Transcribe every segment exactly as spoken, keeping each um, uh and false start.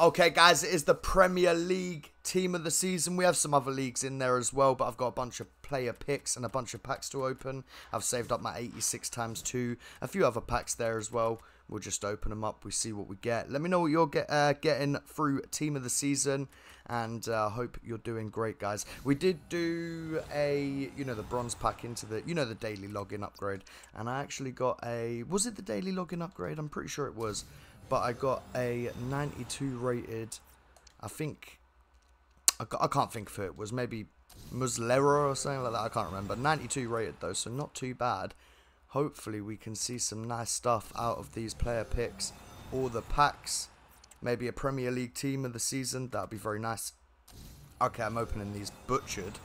Okay, guys, it is the Premier League team of the season. We have some other leagues in there as well, but I've got a bunch of player picks and a bunch of packs to open. I've saved up my eighty-six times two. A few other packs there as well. We'll just open them up. We see what we get. Let me know what you're get, uh, getting through team of the season, and I uh, hope you're doing great, guys. We did do a, you know, the bronze pack into the, you know, the daily login upgrade, and I actually got a, was it the daily login upgrade? I'm pretty sure it was. But I got a ninety-two rated, I think, I, got, I can't think of who it was, maybe Muslera or something like that, I can't remember. ninety-two rated though, so not too bad. Hopefully we can see some nice stuff out of these player picks or the packs. Maybe a Premier League team of the season, that would be very nice. Okay, I'm opening these butchered.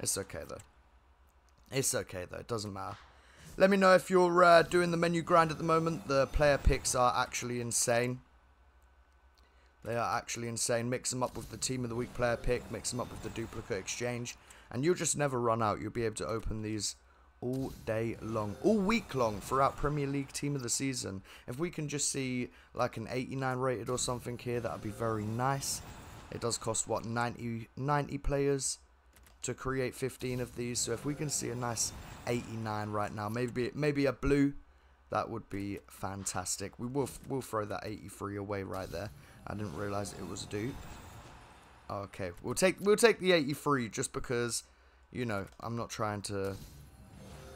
It's okay though. It's okay though, it doesn't matter. Let me know if you're uh, doing the menu grind at the moment. The player picks are actually insane. They are actually insane. Mix them up with the team of the week player pick. Mix them up with the duplicate exchange. And you'll just never run out. You'll be able to open these all day long. All week long throughout Premier League team of the season. If we can just see like an eighty-nine rated or something here, that would be very nice. It does cost, what, ninety, ninety players to create fifteen of these. So if we can see a nice eighty-nine right now, maybe maybe a blue, that would be fantastic. We will we'll throw that eighty-three away right there. I didn't realize it was a dupe. Okay, we'll take we'll take the eighty-three just because, you know, I'm not trying to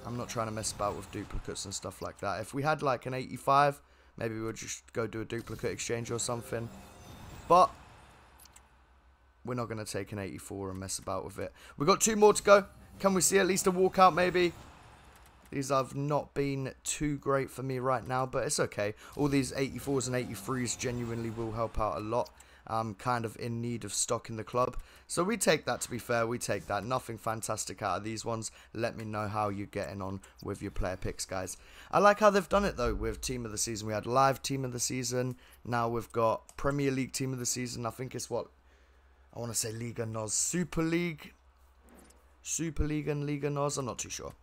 I'm not trying to mess about with duplicates and stuff like that. If we had like an eighty-five, maybe we'll just go do a duplicate exchange or something. But we're not going to take an eighty-four and mess about with it. We've got two more to go. Can we see at least a walkout maybe? These have not been too great for me right now, but it's okay. All these eighty-fours and eighty-threes genuinely will help out a lot. Um, kind of in need of stock in the club. So we take that, to be fair. We take that. Nothing fantastic out of these ones. Let me know how you're getting on with your player picks, guys. I like how they've done it, though, with team of the season. We had live team of the season. Now we've got Premier League team of the season. I think it's what... I want to say Liga N O S, Super League, Super League and Liga N O S. I'm not too sure.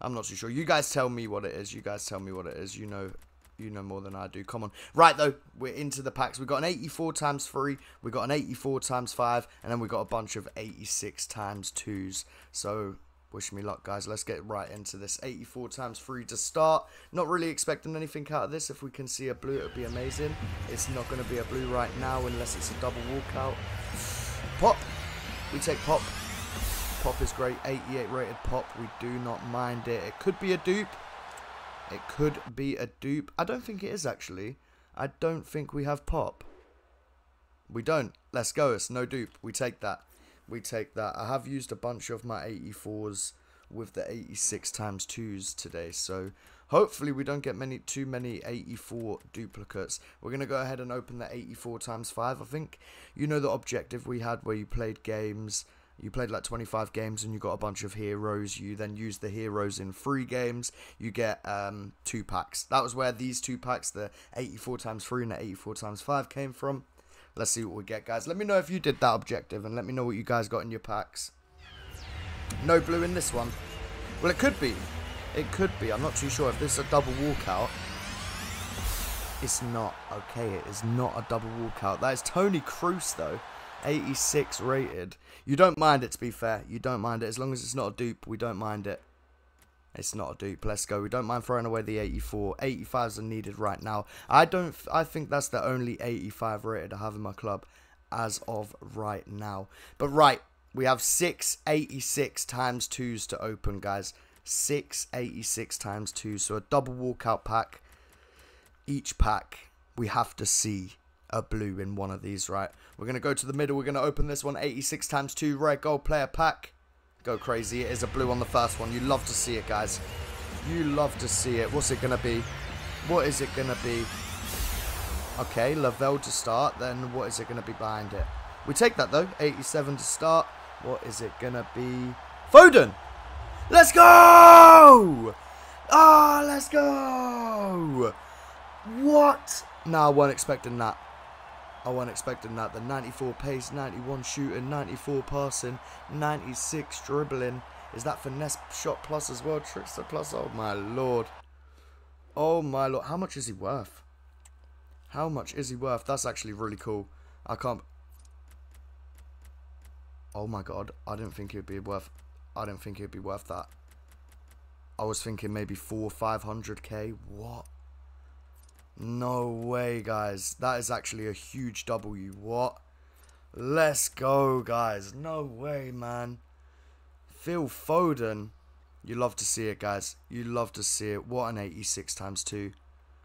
I'm not too sure. You guys tell me what it is. You guys tell me what it is. You know, you know more than I do. Come on. Right though, we're into the packs. We got an eighty-four times three. We got an eighty-four times five, and then we got a bunch of eighty-six times twos. So wish me luck, guys. Let's get right into this. eighty-four times three to start. Not really expecting anything out of this. If we can see a blue, it would be amazing. It's not going to be a blue right now unless it's a double walkout. Pop, we take Pop. Pop is great. eighty-eight rated Pop, we do not mind it. It could be a dupe. It could be a dupe. I don't think it is, actually. I don't think we have Pop. We don't. Let's go. It's no dupe. We take that. We take that. I have used a bunch of my eighty-fours with the eighty-six times twos today, so hopefully we don't get many too many eighty-four duplicates. We're going to go ahead and open the eighty-four times five. I think, you know, the objective we had where you played games, you played like twenty-five games and you got a bunch of heroes. You then use the heroes in three games. You get um, two packs. That was where these two packs, the eighty-four times three and the eighty-four times five, came from. Let's see what we get, guys. Let me know if you did that objective and let me know what you guys got in your packs. No blue in this one. Well, it could be. It could be. I'm not too sure if this is a double walkout. It's not. Okay, it is not a double walkout. That is Toney Cruz, though. eighty-six rated. You don't mind it, to be fair. You don't mind it. As long as it's not a dupe, we don't mind it. It's not a dupe. Let's go. We don't mind throwing away the eighty-four. eighty-fives are needed right now. I don't. I think that's the only eighty-five rated I have in my club as of right now. But right. We have six eighty-six times twos to open, guys. Six eighty-six times twos. So a double walkout pack. Each pack, we have to see a blue in one of these, right? We're going to go to the middle. We're going to open this one. eighty-six times two red gold player pack. Go crazy. It is a blue on the first one. You love to see it, guys. You love to see it. What's it going to be? What is it going to be? Okay, Lavelle to start. Then what is it going to be behind it? We take that, though. eighty-seven to start. What is it going to be? Foden! Let's go! Ah, oh, let's go! What? Nah, I weren't expecting that. I weren't expecting that. The ninety-four pace, ninety-one shooting, ninety-four passing, ninety-six dribbling. Is that finesse shot plus as well? Trickster plus? Oh, my Lord. Oh, my Lord. How much is he worth? How much is he worth? That's actually really cool. I can't. Oh my god, I didn't think it would be worth, I didn't think it would be worth that. I was thinking maybe four, five hundred K. What? No way, guys. That is actually a huge W. What? Let's go, guys. No way, man. Phil Foden. You love to see it, guys. You love to see it. What an eighty-six times two.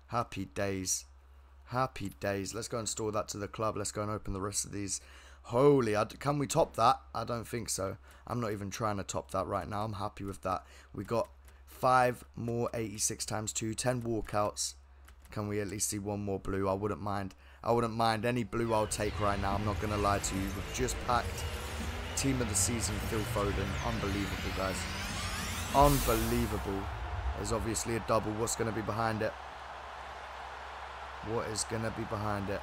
Happy days. Happy days. Let's go and store that to the club. Let's go and open the rest of these. Holy, I, can we top that? I don't think so. I'm not even trying to top that right now. I'm happy with that. We got five more eighty-six times two. ten walkouts. Can we at least see one more blue? I wouldn't mind. I wouldn't mind. Any blue I'll take right now. I'm not going to lie to you. We've just packed team of the season, Phil Foden. Unbelievable, guys. Unbelievable. There's obviously a double. What's going to be behind it? What is going to be behind it?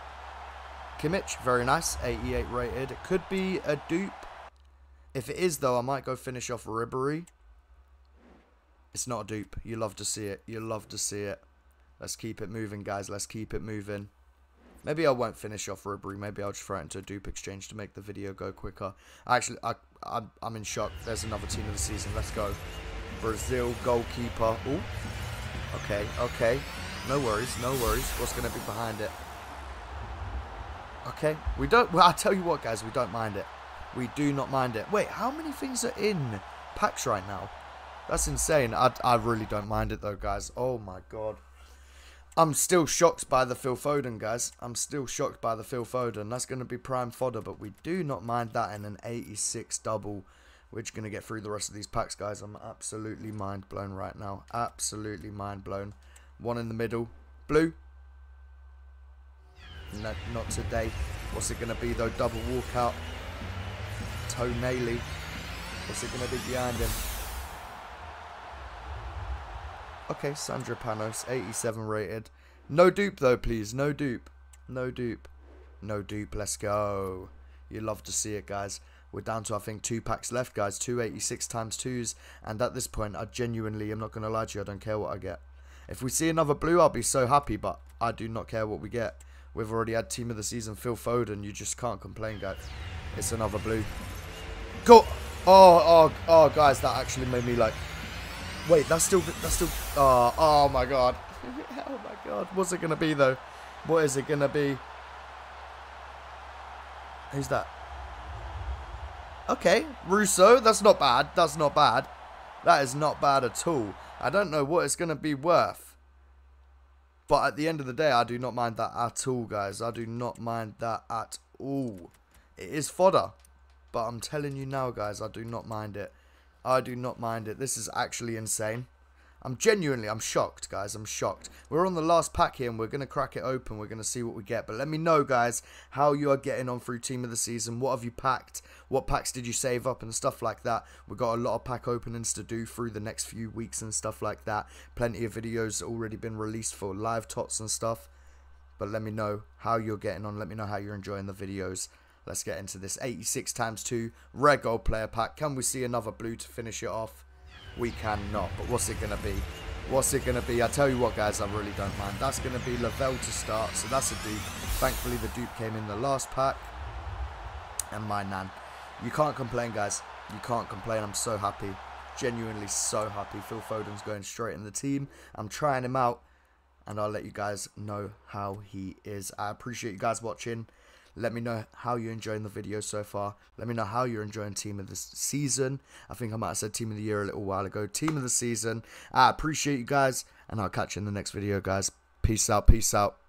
Kimmich, very nice. eighty-eight rated. It could be a dupe. If it is, though, I might go finish off Ribbery. It's not a dupe. You love to see it. You love to see it. Let's keep it moving, guys. Let's keep it moving. Maybe I won't finish off Ribbery. Maybe I'll just throw it into a dupe exchange to make the video go quicker. Actually, I, I, I'm in shock. There's another team of the season. Let's go. Brazil goalkeeper. Ooh. Okay, okay. No worries, no worries. What's going to be behind it? Okay, we don't... Well, I'll tell you what, guys. We don't mind it. We do not mind it. Wait, how many things are in packs right now? That's insane. I, I really don't mind it, though, guys. Oh, my God. I'm still shocked by the Phil Foden, guys. I'm still shocked by the Phil Foden. That's going to be prime fodder, but we do not mind that in an eighty-six double. We're just going to get through the rest of these packs, guys. I'm absolutely mind-blown right now. Absolutely mind-blown. One in the middle. Blue. No, not today. What's it going to be, though? Double walkout. Toney. What's it going to be behind him? Okay, Sandra Panos. eighty-seven rated. No dupe, though, please. No dupe. No dupe. No dupe. Let's go. You love to see it, guys. We're down to, I think, two packs left, guys. two eighty-six times twos. And at this point, I genuinely, I'm not going to lie to you, I don't care what I get. If we see another blue, I'll be so happy, but I do not care what we get. We've already had team of the season, Phil Foden. You just can't complain, guys. It's another blue. Go! Oh, oh, oh, guys, that actually made me like... Wait, that's still... That's still... Oh, oh my God. Oh, my God. What's it going to be, though? What is it going to be? Who's that? Okay, Russo. That's not bad. That's not bad. That is not bad at all. I don't know what it's going to be worth. But at the end of the day, I do not mind that at all, guys. I do not mind that at all. It is fodder. But I'm telling you now, guys, I do not mind it. I do not mind it. This is actually insane. I'm genuinely, I'm shocked, guys. I'm shocked. We're on the last pack here, and we're going to crack it open. We're going to see what we get. But let me know, guys, how you are getting on through Team of the Season. What have you packed? What packs did you save up and stuff like that? We've got a lot of pack openings to do through the next few weeks and stuff like that. Plenty of videos already been released for live tots and stuff. But let me know how you're getting on. Let me know how you're enjoying the videos. Let's get into this. eighty-six times two rare gold player pack. Can we see another blue to finish it off? We cannot. But what's it going to be? What's it going to be? I tell you what, guys, I really don't mind. That's going to be Lavelle to start. So that's a dupe. Thankfully, the dupe came in the last pack. And my nan. You can't complain, guys. You can't complain. I'm so happy. Genuinely so happy. Phil Foden's going straight in the team. I'm trying him out. And I'll let you guys know how he is. I appreciate you guys watching. Let me know how you're enjoying the video so far. Let me know how you're enjoying Team of the Season. I think I might have said Team of the Year a little while ago. Team of the Season. I appreciate you guys. And I'll catch you in the next video, guys. Peace out. Peace out.